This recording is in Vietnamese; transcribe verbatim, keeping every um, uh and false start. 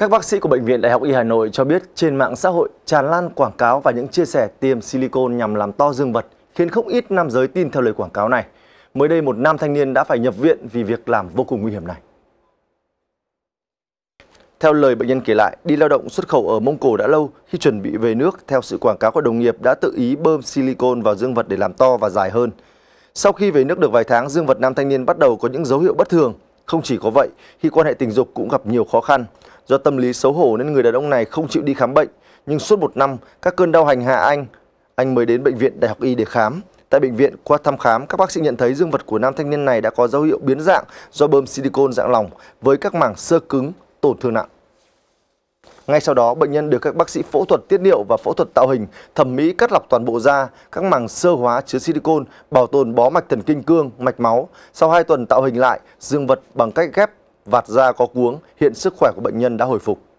Các bác sĩ của Bệnh viện Đại học Y Hà Nội cho biết trên mạng xã hội tràn lan quảng cáo và những chia sẻ tiêm silicone nhằm làm to dương vật, khiến không ít nam giới tin theo lời quảng cáo này. Mới đây, một nam thanh niên đã phải nhập viện vì việc làm vô cùng nguy hiểm này. Theo lời bệnh nhân kể lại, đi lao động xuất khẩu ở Mông Cổ đã lâu, khi chuẩn bị về nước, theo sự quảng cáo của đồng nghiệp đã tự ý bơm silicone vào dương vật để làm to và dài hơn. Sau khi về nước được vài tháng, dương vật nam thanh niên bắt đầu có những dấu hiệu bất thường. Không chỉ có vậy, khi quan hệ tình dục cũng gặp nhiều khó khăn. Do tâm lý xấu hổ nên người đàn ông này không chịu đi khám bệnh. Nhưng suốt một năm, các cơn đau hành hạ anh, anh mới đến Bệnh viện Đại học Y để khám. Tại bệnh viện, qua thăm khám, các bác sĩ nhận thấy dương vật của nam thanh niên này đã có dấu hiệu biến dạng do bơm silicone dạng lỏng với các mảng xơ cứng, tổn thương nặng. Ngay sau đó, bệnh nhân được các bác sĩ phẫu thuật tiết niệu và phẫu thuật tạo hình, thẩm mỹ cắt lọc toàn bộ da, các màng xơ hóa chứa silicone, bảo tồn bó mạch thần kinh cương, mạch máu. Sau hai tuần tạo hình lại, dương vật bằng cách ghép vạt da có cuống, hiện sức khỏe của bệnh nhân đã hồi phục.